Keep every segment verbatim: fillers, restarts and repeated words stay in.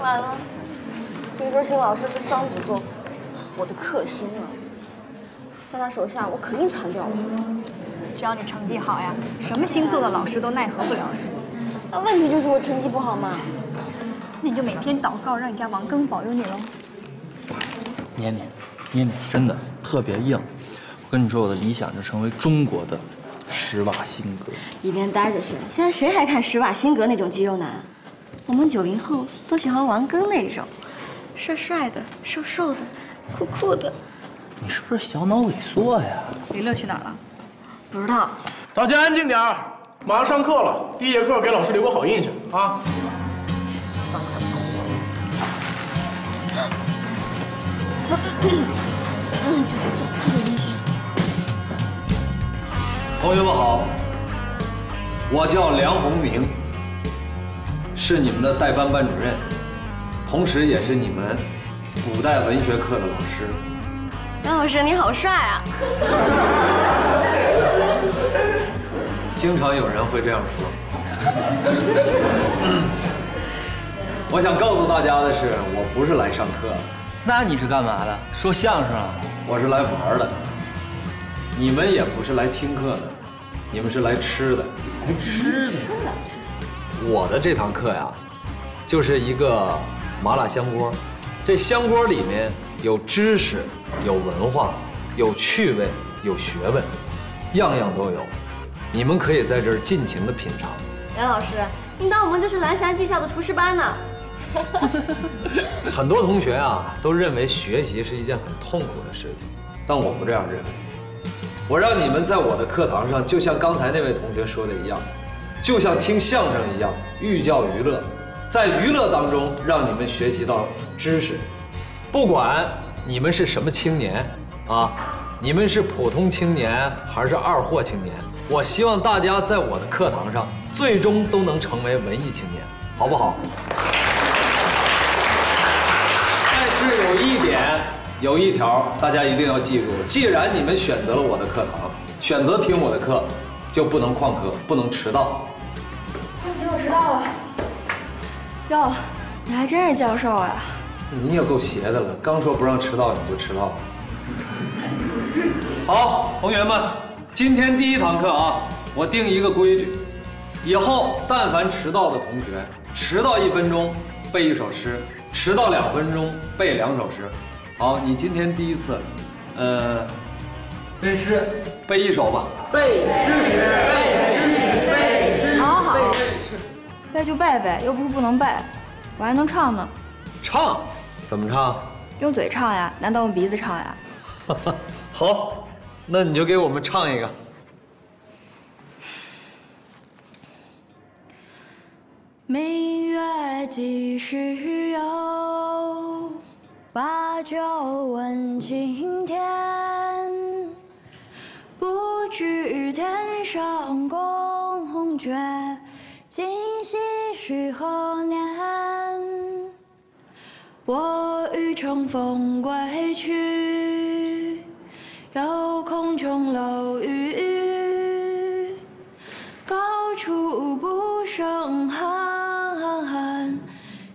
完了，听说新老师是双子座，我的克星啊，在他手下我肯定残掉了。只要你成绩好呀，什么星座的老师都奈何不了你。那问题就是我成绩不好嘛。那你就每天祷告，让你家王庚保佑你喽。捏捏，捏捏，真的特别硬。我跟你说，我的理想就成为中国的施瓦辛格。一边待着去，现在谁还看施瓦辛格那种肌肉男？ 我们九零后都喜欢王庚那种，帅帅的、瘦瘦的、酷酷的。你是不是小脑萎缩呀？李乐去哪儿了？不知道。大家安静点儿，马上上课了，第一节课给老师留个好印象啊！同学们好，我叫梁鸿明。 是你们的代班班主任，同时也是你们古代文学课的老师。梁老师，你好帅啊！经常有人会这样说。我想告诉大家的是，我不是来上课的。那你是干嘛的？说相声啊？我是来玩的。你们也不是来听课的，你们是来吃的。来吃的。吃的 我的这堂课呀，就是一个麻辣香锅，这香锅里面有知识、有文化、有趣味、有学问，样样都有。你们可以在这儿尽情的品尝。梁老师，你当我们这是蓝翔技校的厨师班呢？很多同学啊都认为学习是一件很痛苦的事情，但我不这样认为。我让你们在我的课堂上，就像刚才那位同学说的一样。 就像听相声一样，寓教于乐，在娱乐当中让你们学习到知识。不管你们是什么青年啊，你们是普通青年还是二货青年，我希望大家在我的课堂上最终都能成为文艺青年，好不好？但是有一点，有一条大家一定要记住：既然你们选择了我的课堂，选择听我的课。 就不能旷课，不能迟到。你给我迟到了！哟，你还真是教授啊！你也够邪的了，刚说不让迟到，你就迟到了。好，同学们，今天第一堂课啊，我定一个规矩：以后但凡迟到的同学，迟到一分钟背一首诗，迟到两分钟背两首诗。好，你今天第一次，呃，背诗。 背一首吧，背诗，背诗，背诗，好好，背就背呗，又不是不能背，我还能唱呢。唱？怎么唱？用嘴唱呀，难道用鼻子唱呀？好，那你就给我们唱一个。明月几时有？把酒问青天。 不知天上宫红雀，今夕是何年？我欲乘风归去，有空琼楼玉宇，高处不胜寒。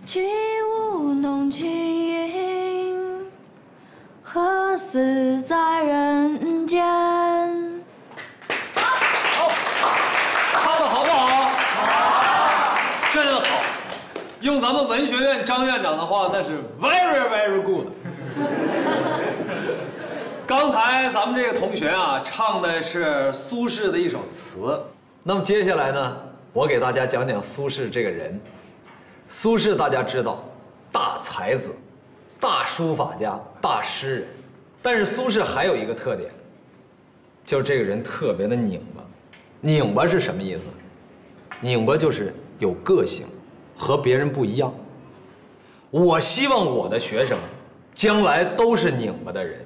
起舞弄清影，何似在人间？ 用咱们文学院张院长的话，那是 very very good。刚才咱们这个同学啊，唱的是苏轼的一首词。那么接下来呢，我给大家讲讲苏轼这个人。苏轼大家知道，大才子、大书法家、大诗人。但是苏轼还有一个特点，就是这个人特别的拧巴。拧巴是什么意思？拧巴就是有个性。 和别人不一样，我希望我的学生将来都是拧巴的人。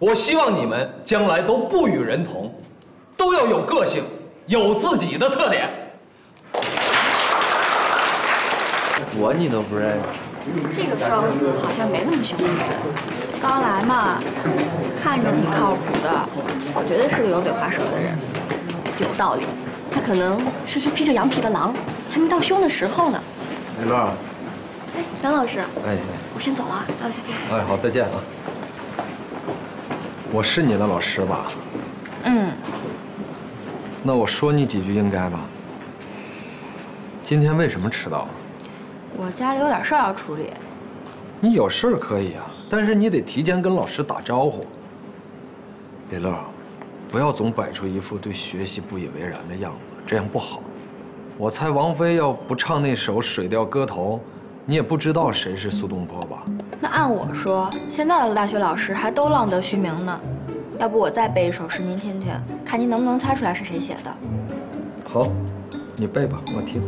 我希望你们将来都不与人同，都要有个性，有自己的特点。我你都不认识，这个双子好像没那么凶。刚来嘛，看着挺靠谱的，我觉得是个油嘴滑舌的人，有道理。 他可能是只披着羊皮的狼，还没到凶的时候呢。李乐，哎，杨老师，哎，我先走了，那我再见。哎，好，再见啊。我是你的老师吧？嗯。那我说你几句应该吧？今天为什么迟到啊？我家里有点事儿要处理。你有事儿可以啊，但是你得提前跟老师打招呼。李乐，不要总摆出一副对学习不以为然的样子，这样不好。 我猜王菲要不唱那首《水调歌头》，你也不知道谁是苏东坡吧？那按我说，现在的大学老师还都浪得虚名呢。要不我再背一首诗您听听，看您能不能猜出来是谁写的？好，你背吧，我听。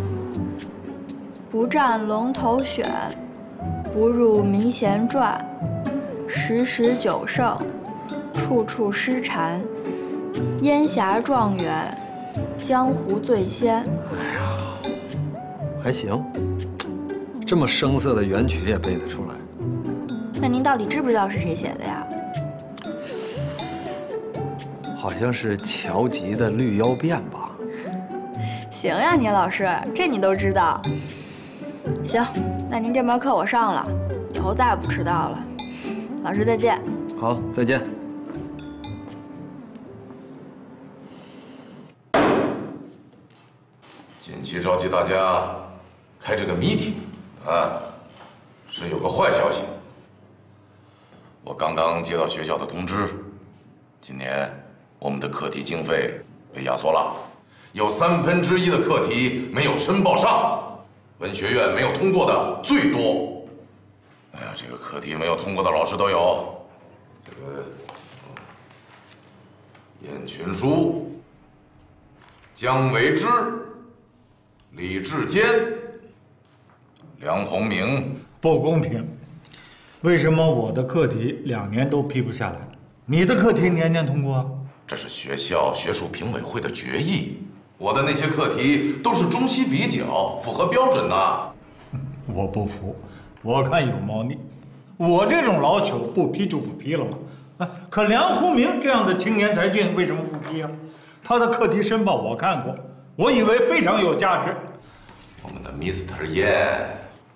不占龙头选，不入明贤传，时时酒圣，处处诗禅，烟霞状元。 江湖醉仙，哎呀，还行，这么生涩的元曲也背得出来。那您到底知不知道是谁写的呀？好像是乔吉的《绿妖变》吧？行呀，你老师，这你都知道。行，那您这门课我上了，以后再也不迟到了。老师再见。好，再见。 紧急召集大家开这个 meeting 啊，是有个坏消息。我刚刚接到学校的通知，今年我们的课题经费被压缩了，有三分之一的课题没有申报上，文学院没有通过的最多。哎呀，这个课题没有通过的老师都有。这个燕群书、姜维之。 李志坚、梁鸿明，不公平！为什么我的课题两年都批不下来，你的课题年年通过？这是学校学术评委会的决议。我的那些课题都是中西比较，符合标准的。我不服，我看有猫腻。我这种老朽不批就不批了嘛。可梁鸿明这样的青年才俊为什么不批啊？他的课题申报我看过。 我以为非常有价值。我们的 Mister Yan，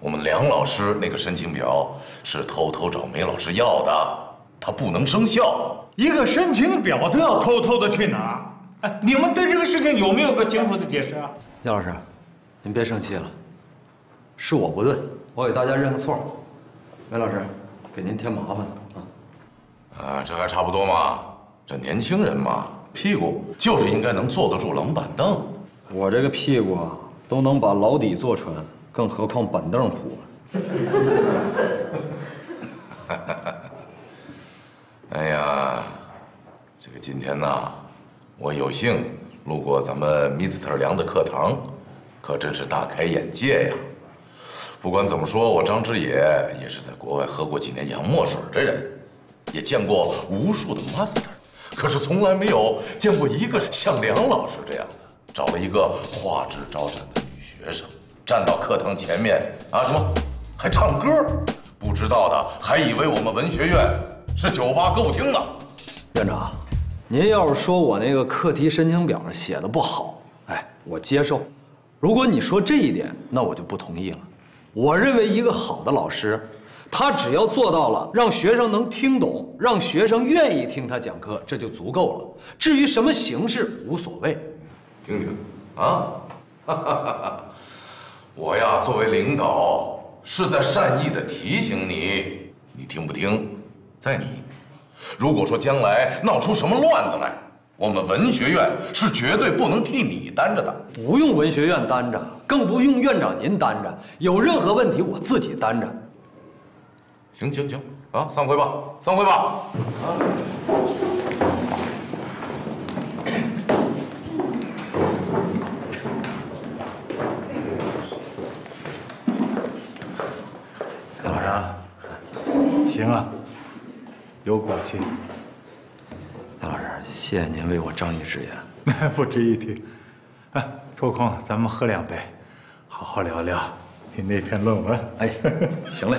我们梁老师那个申请表是偷偷找梅老师要的，他不能生效。一个申请表都要偷偷的去拿，哎，你们对这个事情有没有个清楚的解释啊？叶老师，您别生气了，是我不对，我给大家认个错。梅老师，给您添麻烦了啊！啊，这还差不多嘛，这年轻人嘛，屁股就是应该能坐得住冷板凳。 我这个屁股啊，都能把牢底坐穿，更何况板凳虎啊！哎呀，这个今天呐，我有幸路过咱们 Mister 梁的课堂，可真是大开眼界呀！不管怎么说，我张之野也是在国外喝过几年洋墨水的人，也见过无数的 Master， 可是从来没有见过一个像梁老师这样的。 找了一个花枝招展的女学生，站到课堂前面啊，什么还唱歌？不知道的还以为我们文学院是酒吧歌舞厅呢。院长，您要是说我那个课题申请表写的不好，哎，我接受；如果你说这一点，那我就不同意了。我认为一个好的老师，他只要做到了让学生能听懂，让学生愿意听他讲课，这就足够了。至于什么形式，无所谓。 听听啊，我呀，作为领导是在善意的提醒你，你听不听，在你。如果说将来闹出什么乱子来，我们文学院是绝对不能替你担着的。不用文学院担着，更不用院长您担着。有任何问题，我自己担着。行行行啊，散会吧，散会吧啊。 行啊，有骨气。大老师，谢谢您为我仗义执言。不值一提。哎，抽空咱们喝两杯，好好聊聊你那篇论文。哎，行嘞。